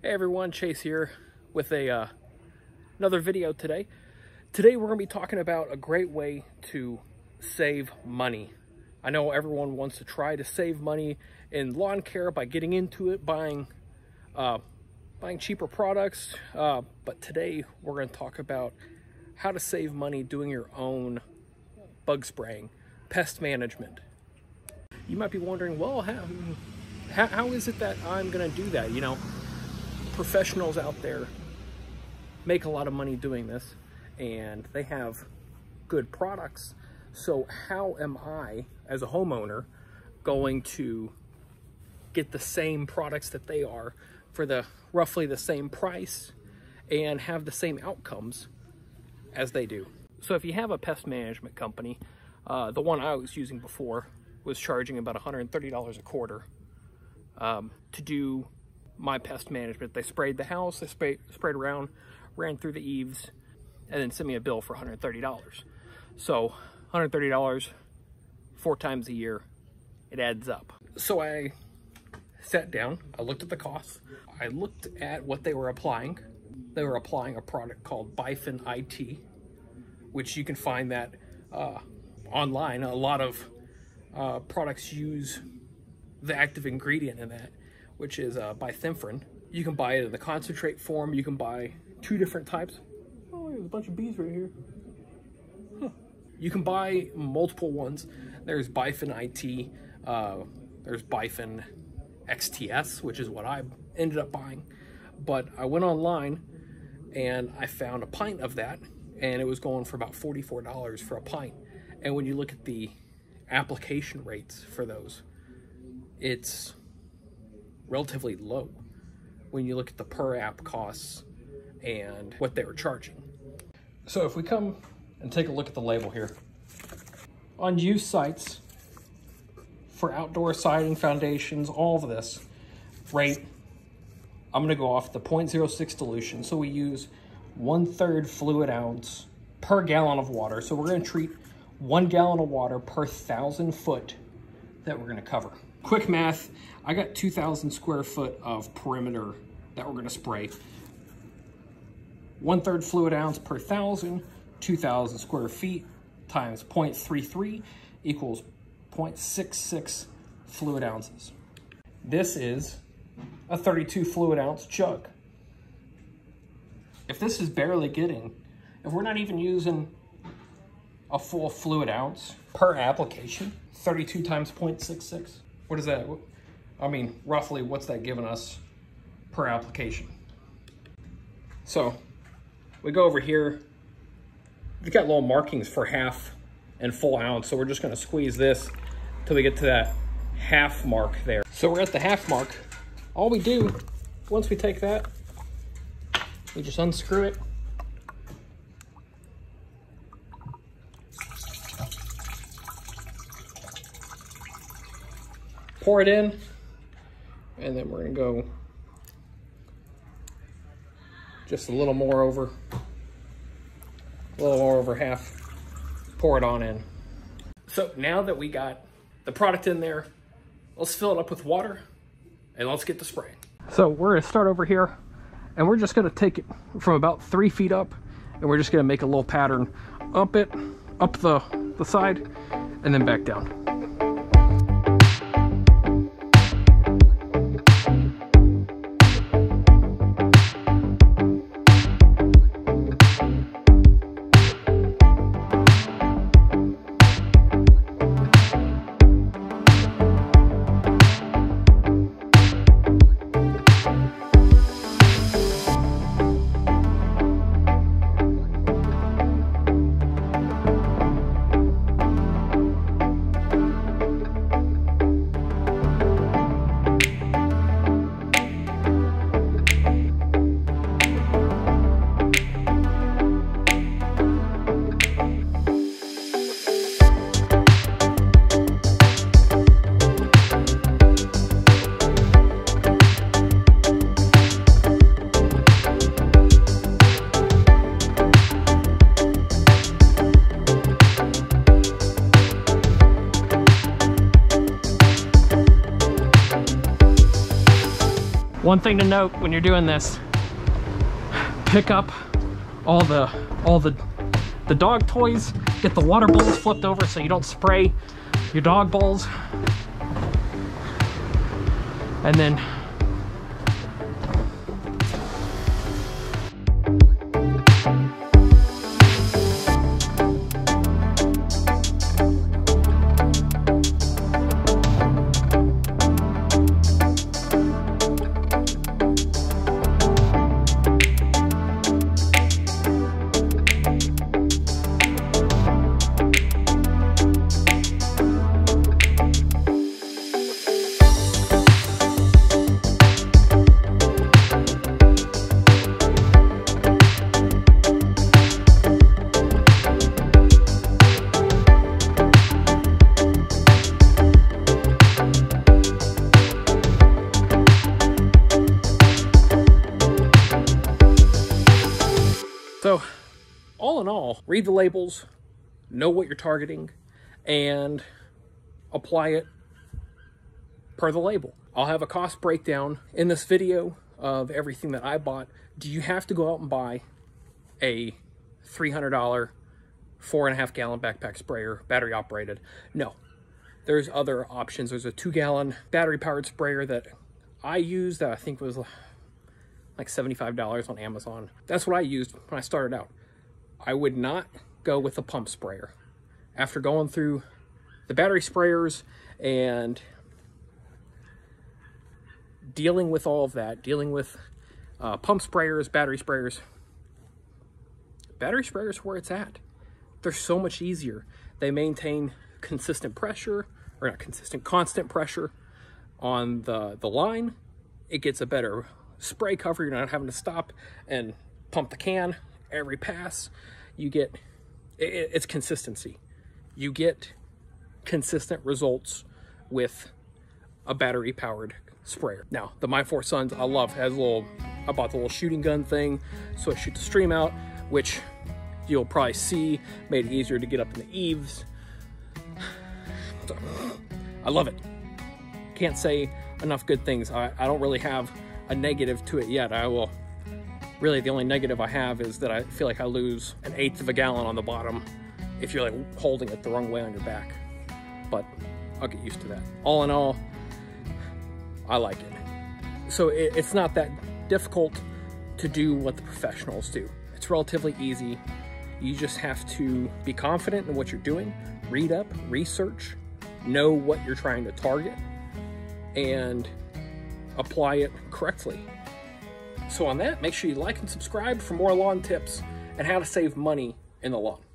Hey everyone, Chase here with another video today. Today we're going to be talking about a great way to save money. I know everyone wants to try to save money in lawn care by getting into it, buying cheaper products, but today we're going to talk about how to save money doing your own bug spraying, pest management. You might be wondering, well, how is it that I'm going to do that, you know? Professionals out there make a lot of money doing this and they have good products. So how am I as a homeowner going to get the same products that they are for roughly the same price and have the same outcomes as they do? So if you have a pest management company, the one I was using before was charging about $130 a quarter to do my pest management. They sprayed the house, they sprayed around, ran through the eaves, and then sent me a bill for $130. So $130, 4 times a year, it adds up. So I sat down, I looked at the costs, I looked at what they were applying. They were applying a product called Bifen IT, which you can find that online. A lot of products use the active ingredient in that, which is bifenthrin. You can buy it in the concentrate form. You can buy 2 different types. Oh, there's a bunch of bees right here. Huh. You can buy multiple ones. There's Bifen IT, there's Bifen XTS, which is what I ended up buying. But I went online and I found a pint of that, and it was going for about $44 for a pint. And when you look at the application rates for those, it's relatively low when you look at the per app costs and what they were charging. So if we come and take a look at the label here, on used sites for outdoor siding, foundations, all of this rate, I'm gonna go off the 0.06 dilution. So we use 1/3 fluid ounce per gallon of water. So we're gonna treat 1 gallon of water per 1,000 foot that we're gonna cover. Quick math, I got 2,000 square foot of perimeter that we're gonna spray. 1/3 fluid ounce per 1,000, 2,000 square feet times 0.33 equals 0.66 fluid ounces. This is a 32 fluid ounce jug. If this is barely getting, if we're not even using a full fluid ounce per application, 32 times 0.66. What is that? I mean, roughly, what's that giving us per application? So we go over here. We've got little markings for half and full ounce. So we're just going to squeeze this till we get to that half mark there. So we're at the half mark. All we do, once we take that, we just unscrew it. Pour it in, and then we're gonna go just a little more over, half, pour it on in. So now that we got the product in there, let's fill it up with water and let's get to spraying. So we're gonna start over here and we're just gonna take it from about 3 feet up and we're just gonna make a little pattern up it, up the side and then back down. One thing to note when you're doing this, pick up all the dog toys, get the water bowls flipped over so you don't spray your dog bowls, and then read the labels, know what you're targeting, and apply it per the label. I'll have a cost breakdown in this video of everything that I bought. Do you have to go out and buy a $300 4.5 gallon backpack sprayer, battery operated? No, there's other options. There's a 2 gallon battery powered sprayer that I used that I think was like $75 on Amazon. That's what I used when I started out. I would not go with a pump sprayer. After going through the battery sprayers and dealing with all of that, dealing with pump sprayers, battery sprayers where it's at. They're so much easier. They maintain consistent pressure, or not consistent, constant pressure on the line. It gets a better spray cover. You're not having to stop and pump the can every pass. You get it's consistency. You get consistent results with a battery powered sprayer. Now the My Four Sons I love has a little, I bought the little shooting gun thing so it shoots the stream out, which you'll probably see made it easier to get up in the eaves. So, I love it. Can't say enough good things. I don't really have a negative to it yet. I will. Really, the only negative I have is that I feel like I lose 1/8 of a gallon on the bottom if you're like holding it the wrong way on your back. But I'll get used to that. All in all, I like it. So it's not that difficult to do what the professionals do. It's relatively easy. You just have to be confident in what you're doing, read up, research, know what you're trying to target, and apply it correctly. So on that, make sure you like and subscribe for more lawn tips and how to save money in the lawn.